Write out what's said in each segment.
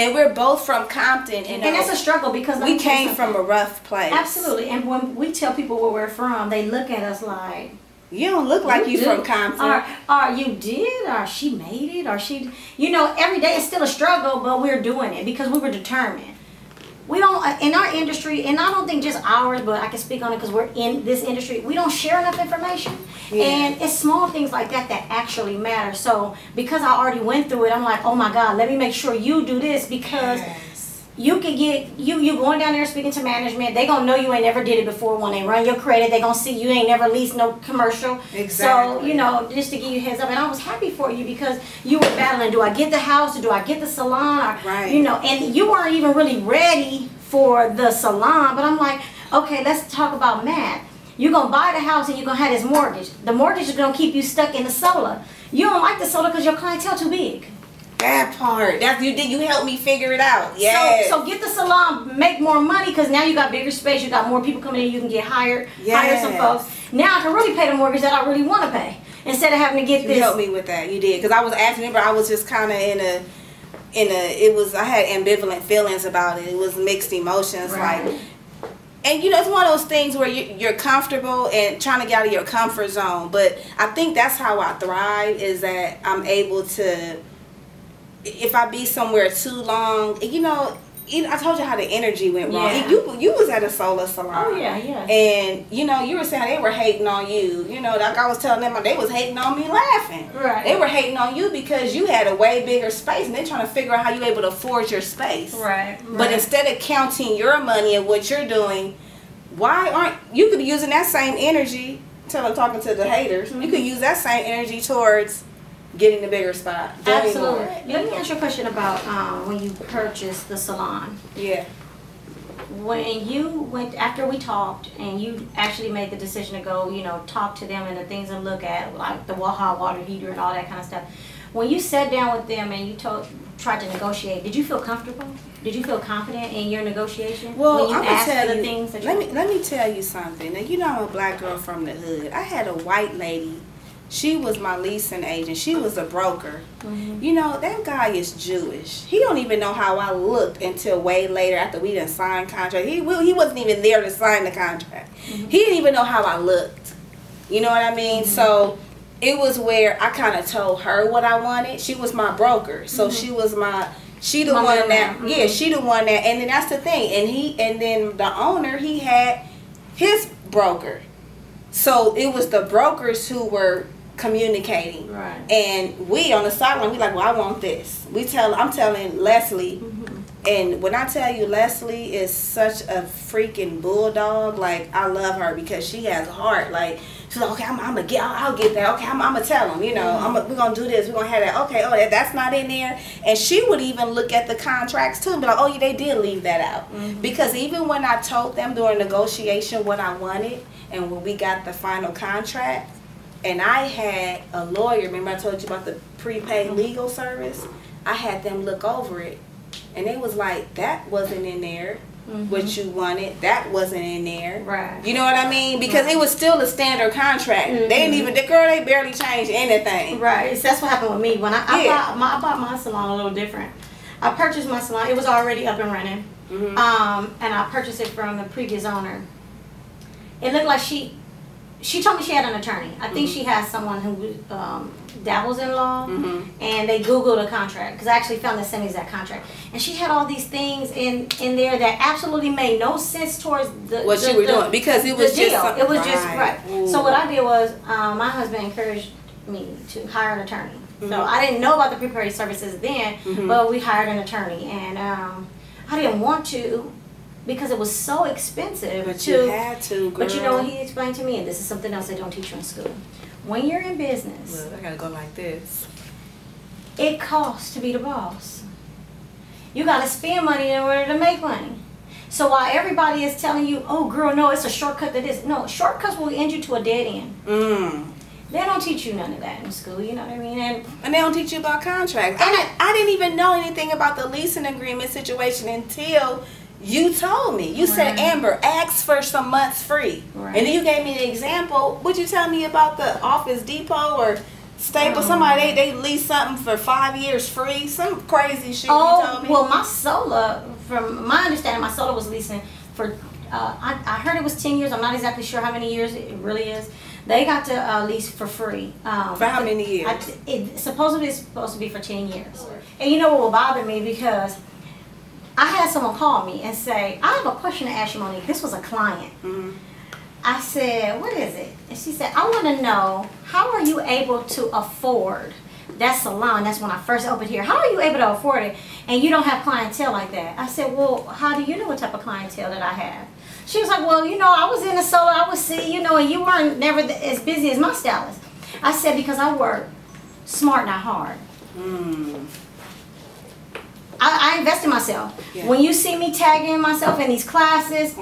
And we're both from Compton. You know, and that's a struggle because we came from a rough place. Absolutely. And when we tell people where we're from, they look at us like, you don't look like you from Compton. Or you did, or she made it, or she, you know, every day it's still a struggle, but we're doing it because we were determined. We don't, in our industry, and I don't think just ours, but I can speak on it because we're in this industry, we don't share enough information. Yeah. And it's small things like that that actually matter. So because I already went through it, I'm like, oh my God, let me make sure you do this because you could get, you going down there speaking to management, they going to know you ain't never did it before when they run your credit, they going to see you ain't never leased no commercial. Exactly. So, you know, just to give you a heads up, and I was happy for you because you were battling, do I get the house, or do I get the salon, or, you know, and you weren't even really ready for the salon, but I'm like, okay, let's talk about math. You're going to buy the house and you're going to have this mortgage. The mortgage is going to keep you stuck in the solar. You don't like the solar because your clientele too big. That part. That you did. You helped me figure it out. Yeah. So get the salon, make more money because now you got bigger space. You got more people coming in. You can get hired. Hire some folks. Now I can really pay the mortgage that I really want to pay instead of having to get this. You helped me with that. You did because I was asking, but I was just kind of I had ambivalent feelings about it. It was mixed emotions, like. And you know, it's one of those things where you're comfortable and trying to get out of your comfort zone. But I think that's how I thrive is that I'm able to. If I be somewhere too long, you know, I told you how the energy went wrong. Yeah. You was at a solar salon. Oh yeah, yeah. And you know, you were saying they were hating on you. You know, like I was telling them, they was hating on me, laughing. Right. They were hating on you because you had a way bigger space, and they're trying to figure out how you able to afford your space. Right. But instead of counting your money and what you're doing, why aren't you could be using that same energy? Until I'm talking to the haters, you could use that same energy towards. Getting the bigger spot. Absolutely. Let me ask you a question about when you purchased the salon. Yeah. When you went, after we talked, and you actually made the decision to go, you know, talk to them and the things to look at, like the Waha water heater and all that kind of stuff. When you sat down with them and you tried to negotiate, did you feel comfortable? Did you feel confident in your negotiation? Well, when you asked for the things that you wanted? Let me tell you something. Now, you know I'm a black girl from the hood. I had a white lady. She was my leasing agent. She was a broker. You know, that guy is Jewish. He don't even know how I looked until way later after we done signed contract. He wasn't even there to sign the contract. He didn't even know how I looked. You know what I mean? So it was where I kind of told her what I wanted. She was my broker. So she was my... She the one that... Yeah, she the one that... And then that's the thing. And then the owner, he had his broker. So it was the brokers who were... communicating, and we on the sideline, we like, well, I want this. I'm telling Leslie, and when I tell you Leslie is such a freaking bulldog, like I love her because she has heart. Like she's like, okay, I'll get that. Okay, I'm gonna tell them, you know, we're gonna do this. We're gonna have that. Okay, oh, that's not in there. And she would even look at the contracts too and be like, oh yeah, they did leave that out because even when I told them during negotiation what I wanted and when we got the final contract. And I had a lawyer, remember I told you about the prepaid legal service? I had them look over it. And they was like, that wasn't in there, what you wanted, that wasn't in there. Right. You know what I mean? Because it was still a standard contract. They didn't even, they barely changed anything. Right, so that's what happened with me. When I bought my salon a little different. I purchased my salon, it was already up and running. And I purchased it from the previous owner. It looked like she told me she had an attorney. I think she has someone who dabbles in law, and they Googled a contract because I actually found the same exact contract. And she had all these things in there that absolutely made no sense towards what you were doing because it was just something. It was just So what I did was my husband encouraged me to hire an attorney. So I didn't know about the prepaid services then, but we hired an attorney, and I didn't want to. Because it was so expensive. But you had to, girl. But you know what he explained to me, and this is something else they don't teach you in school. When you're in business, look, I gotta go like this. It costs to be the boss. You gotta spend money in order to make money. So while everybody is telling you, oh girl, no, it's a shortcut to this. No, shortcuts will end you to a dead end. They don't teach you none of that in school, you know what I mean? And they don't teach you about contracts. And I didn't even know anything about the leasing agreement situation until you told me. You said, Amber, ask for some months free. And then you gave me an example. Would you tell me about the Office Depot or stay with somebody, they lease something for 5 years free, some crazy shit. Oh, you told me. Well, my Sola, from my understanding, my Sola was leasing for, I heard it was 10 years. I'm not exactly sure how many years it really is. They got to lease for free. For how many years? Supposedly it's supposed to be for 10 years. And you know what will bother me, because I had someone call me and say, I have a question to ask you, Monique. This was a client. Mm-hmm. I said, what is it? And she said, I want to know, how are you able to afford that salon? That's when I first opened here. How are you able to afford it? And you don't have clientele like that. I said, well, how do you know what type of clientele that I have? She was like, well, you know, I was in the salon, I would see, you know, and you weren't never as busy as my stylist. I said, because I work smart, not hard. Mm. I invest in myself. Yeah. When you see me tagging myself in these classes,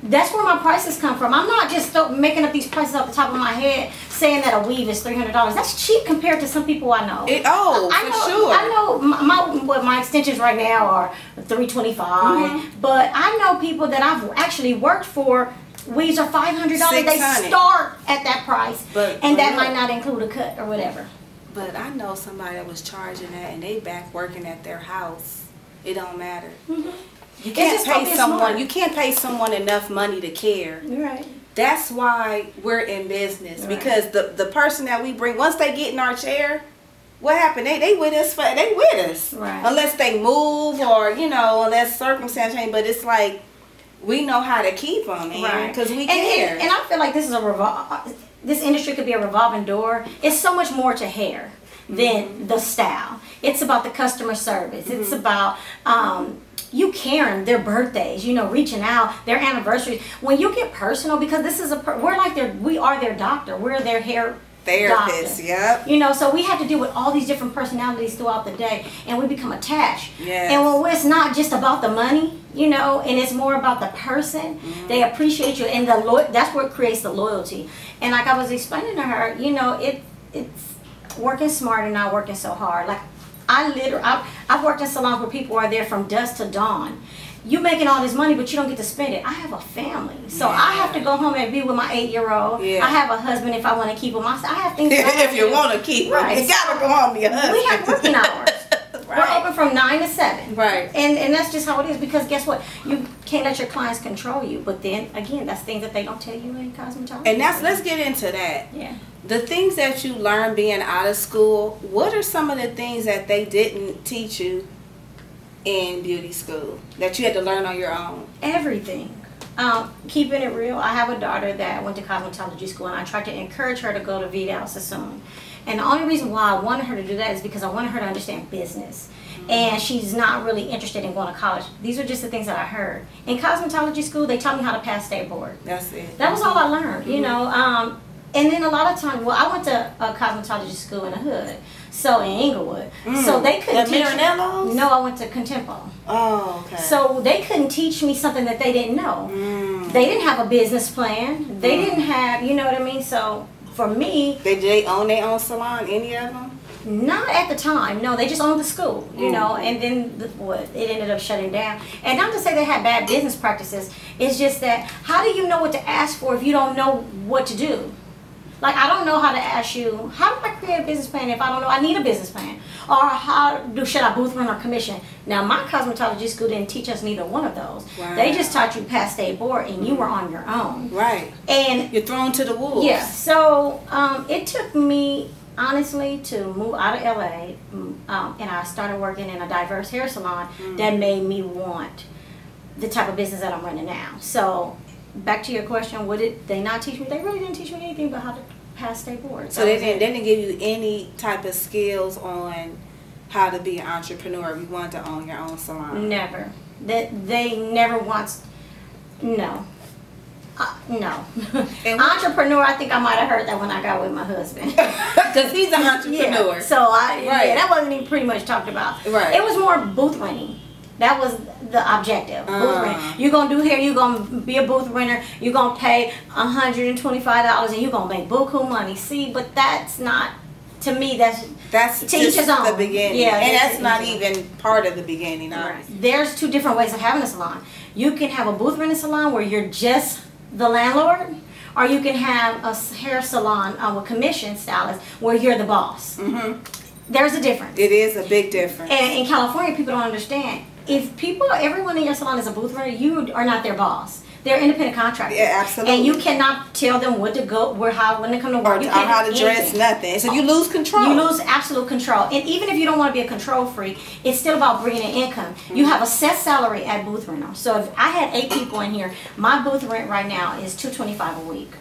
that's where my prices come from. I'm not just making up these prices off the top of my head, saying that a weave is $300. That's cheap compared to some people I know. I know my extensions right now are $325, but I know people that I've actually worked for, weaves are $500. They start at that price, but, and that might not include a cut or whatever. But I know somebody that was charging that, and they back working at their house. It don't matter. You can't pay someone. You can't pay someone enough money to care. Right. That's why we're in business, because the person that we bring, once they get in our chair, what happened? They with us for Right. Unless they move, or you know, unless circumstance change. But it's like we know how to keep them, because we care. And I feel like this is a This industry could be a revolving door. It's so much more to hair than the style. It's about the customer service. It's about you caring, their birthdays, you know, reaching out, their anniversaries. When you get personal, because this is we're like we are their doctor. We're their hair therapist. Yep. You know, so we have to deal with all these different personalities throughout the day, and we become attached. Yes. And when it's not just about the money, you know, and it's more about the person, they appreciate you, and that's what creates the loyalty. And like I was explaining to her, you know, it's working smart and not working so hard. Like I've worked in salons where people are there from dusk to dawn. You're making all this money, but you don't get to spend it. I have a family, so I have to go home and be with my 8-year-old. Yeah. I have a husband if I want to keep him. I have things. If you want to keep him, you gotta go home to your husband. We have working hours. We're open from 9 to 7. Right. And that's just how it is, because guess what? You can't let your clients control you. But then again, that's things that they don't tell you in cosmetology. And that's let's get into that. Yeah. The things that you learn being out of school. What are some of the things that they didn't teach you in beauty school that you had to learn on your own? Everything. Keeping it real, I have a daughter that went to cosmetology school, and I tried to encourage her to go to Vidal Sassoon. And the only reason why I wanted her to do that is because I wanted her to understand business. And she's not really interested in going to college. These are just the things that I heard. In cosmetology school, they taught me how to pass state board. That's it. That was all I learned, you know. And then a lot of times, well, I went to a cosmetology school in the hood, so in Inglewood. So they couldn't teach me. No, I went to Contempo. Oh, okay. So they couldn't teach me something that they didn't know. They didn't have a business plan. They didn't have, you know what I mean? So for me. Did they own their own salon, any of them? Not at the time. No, they just owned the school, you know, and then it ended up shutting down. And not to say they had bad business practices. It's just that how do you know what to ask for if you don't know what to do? Like, I don't know how to ask you, how do I create a business plan if I don't know I need a business plan? Or should I booth run or commission? Now, my cosmetology school didn't teach us neither one of those. Wow. They just taught you past state board, and you were on your own. Right. And you're thrown to the wolves. Yeah. So, it took me, honestly, to move out of L.A., and I started working in a diverse hair salon that made me want the type of business that I'm running now. So, back to your question, what did they not teach me? They really didn't teach me anything but how to pass state board. So they didn't give you any type of skills on how to be an entrepreneur if you wanted to own your own salon? Never. They never once, no. No. Entrepreneur, I think I might have heard that when I got with my husband. Because he's an entrepreneur. Yeah, so yeah, that wasn't even pretty much talked about. Right. It was more booth running. That was the objective. You're going to do hair, you're going to be a booth renter, you're going to pay $125, and you're going to make buku money. See, but that's not, to me, that's just the beginning. Yeah, and that's not even part of the beginning. Right. There's two different ways of having a salon. You can have a booth renter salon where you're just the landlord, Or you can have a hair salon with commission stylist where you're the boss. Mm-hmm. There's a difference. It is a big difference. And in California, people don't understand. If everyone in your salon is a booth runner, you are not their boss. They're independent contractors. Yeah, absolutely. And you cannot tell them what to go, when to come to work, or how to dress, nothing. So you lose control. You lose absolute control. And even if you don't want to be a control freak, it's still about bringing in income. Mm-hmm. You have a set salary at booth rental. So if I had 8 people in here, my booth rent right now is $225 a week.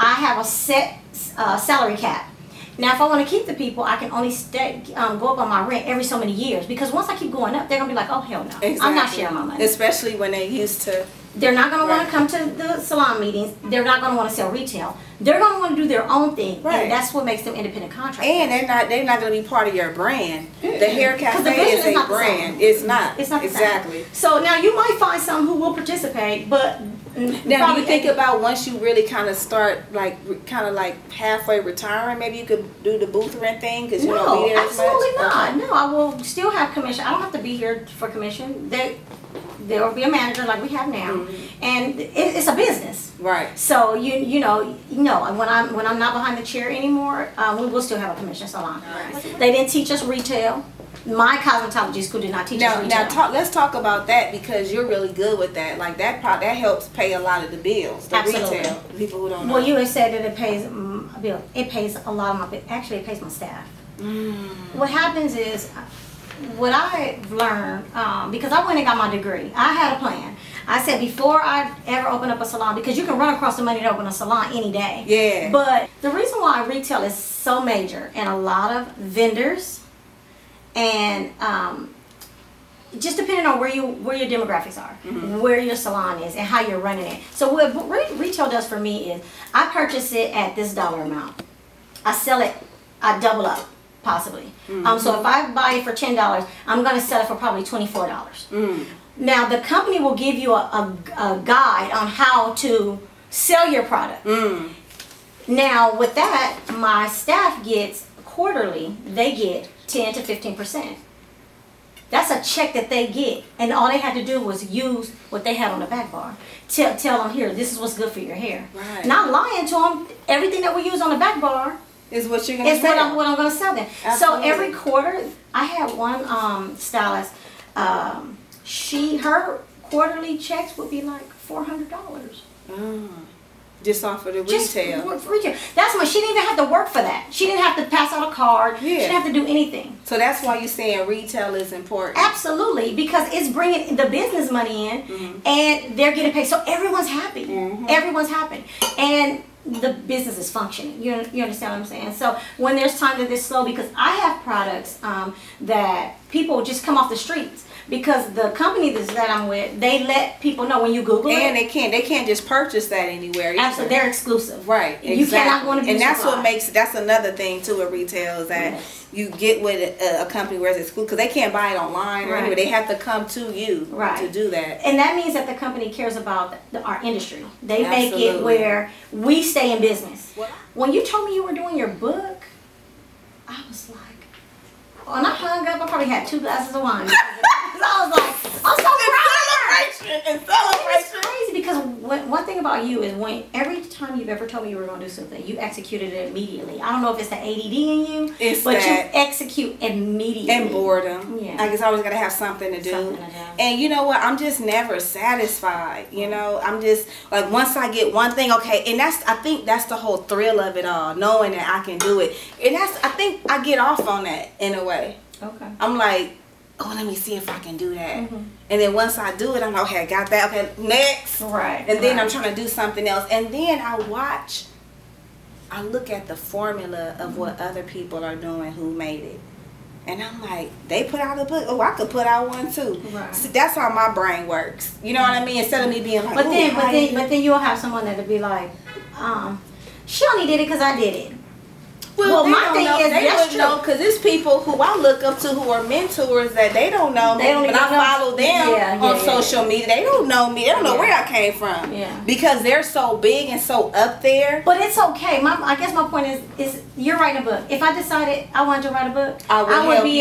I have a set salary cap. Now, if I want to keep the people, I can only go up on my rent every so many years, because once I keep going up, they're going to be like, oh, hell no. Exactly. I'm not sharing my money. Especially when they used to. They're not going to want to come to the salon meetings. They're not going to want to sell retail. They're going to want to do their own thing, and that's what makes them independent contractors. And they're not going to be part of your brand. Mm-hmm. The Hair Cafe is a brand. It's not. It's not the same. So now you might find some who will participate, but now do you think about once you really kind of start like halfway retiring, maybe you could do the booth rent thing because you don't be there as much? Absolutely not. Okay. No, I will still have commission. I don't have to be here for commission. There will be a manager like we have now, and it's a business. Right. So you know, when I'm not behind the chair anymore, we will still have a commission salon. Right. They didn't teach us retail. My cosmetology school did not teach us retail. Now let's talk about that, because you're really good with that. Like that helps pay a lot of the bills. The Absolutely. Retail, people who don't know. Well, you had said that it pays a bill. It pays a lot of my. Actually, it pays my staff. Mm. What happens is. What I've learned, because I went and got my degree, I had a plan. I said before I ever open up a salon, because you can run across the money to open a salon any day. Yeah. But the reason why retail is so major, and a lot of vendors, and just depending on where your demographics are, where your salon is, and how you're running it. So what retail does for me is I purchase it at this dollar amount. I sell it. I double up. Possibly. So if I buy it for $10, I'm going to sell it for probably $24. Now the company will give you a guide on how to sell your product. Now with that, my staff gets quarterly, they get 10 to 15%. That's a check that they get, and all they had to do was use what they had on the back bar. Tell them, here, this is what's good for your hair. Right. Not lying to them, everything that we use on the back bar is what you're going to sell. It's what I'm going to sell them. Absolutely. So every quarter, I had one stylist. Her quarterly checks would be like $400. Just off of the retail. That's what she didn't even have to work for that. She didn't have to pass out a card. Yeah. She didn't have to do anything. So that's why you're saying retail is important. Absolutely, because it's bringing the business money in, and they're getting paid. So everyone's happy. Everyone's happy, and the business is functioning. You understand what I'm saying? So when there's time that it's slow, because I have products that people just come off the streets, because the company that I'm with, they let people know when you Google it. And they can't just purchase that anywhere either. Absolutely, they're exclusive. Right. Exactly. You cannot go to be. And that's what makes, that's another thing too with retail, is that you get with a company where it's exclusive, because they can't buy it online or anywhere. They have to come to you to do that. And that means that the company cares about our industry. They make it where we stay in business. What? When you told me you were doing your book, I was like, when I hung up, I probably had 2 glasses of wine. I was like, I'm so proud of her. It's crazy, because one thing about you is when every time you've ever told me you were going to do something, you executed it immediately. I don't know if it's the ADD in you, but you execute immediately. And boredom. Yeah. Like, it's always got to have something to do. And you know what? I'm just never satisfied. You know, I'm just like, once I get one thing, okay. And I think that's the whole thrill of it all, knowing that I can do it. And I think I get off on that in a way. Okay. I'm like, oh, let me see if I can do that. And then once I do it, I'm like, okay, I got that. Okay, next. And then I'm trying to do something else. And then I look at the formula of what other people are doing who made it. And I'm like, they put out a book. Oh, I could put out one too. So that's how my brain works. You know what I mean? Instead of me being like, but then you'll have someone that'll be like, she only did it because I did it. Well, my thing is, that's true, because it's people who I look up to who are mentors that they don't know me, but I follow them on social media. They don't know me. They don't know where I came from. Yeah. Because they're so big and so up there. But it's okay. I guess my point is you're writing a book. If I decided I wanted to write a book, I would be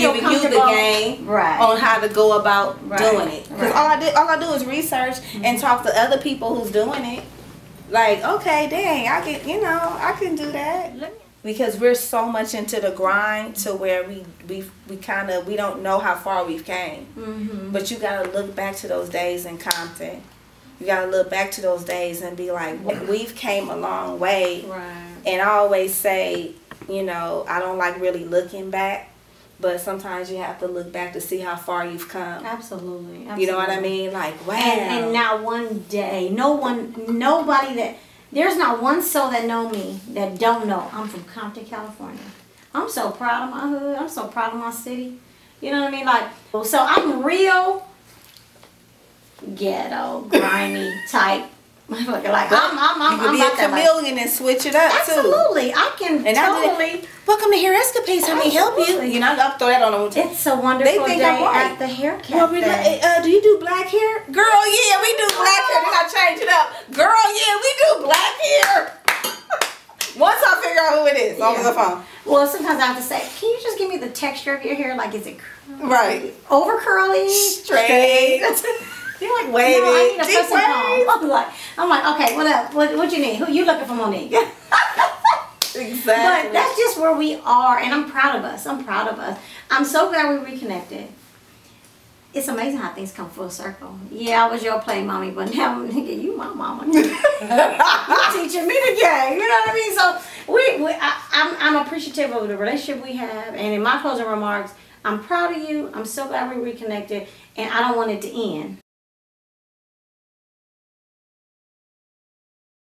giving you the game on how to go about doing it. Because all I do is research and talk to other people who's doing it. like, okay, dang, I can, you know, I can do that. Because we're so much into the grind to where we don't know how far we've came. Mm-hmm. But you got to look back to those days in Compton. You got to look back to those days and be like, we've came a long way. Right. And I always say, you know, I don't like really looking back. But sometimes you have to look back to see how far you've come. Absolutely. Absolutely. You know what I mean? Like, wow. And not one day, nobody that, there's not one soul that know me that don't know I'm from Compton, California. I'm so proud of my hood. I'm so proud of my city. You know what I mean? Like, so I'm real ghetto, grimy type. Like, you can be a chameleon and switch it up. Absolutely, too. I can and totally. Welcome to Hair Escapades. Let me help you. You know, I'll throw that on the one time. It's a wonderful day at the Hair Cafe. Well, do you do black hair? Girl, yeah, we do black hair. Then I change it up. Girl, yeah, we do black hair. Once I figure out who it is over the phone. Well, sometimes I have to say, can you just give me the texture of your hair? Like, is it curly? Right. Over curly? Straight. You're like, wavy. No, I need a person home. I'm like, okay, what up? What you need? Who you looking for, Monique? Exactly. But that's just where we are, and I'm proud of us. I'm proud of us. I'm so glad we reconnected. It's amazing how things come full circle. Yeah, I was your play mommy, but now, nigga, you my mama. You're teaching me the game. You know what I mean? So I'm appreciative of the relationship we have, and in my closing remarks, I'm proud of you. I'm so glad we reconnected, and I don't want it to end.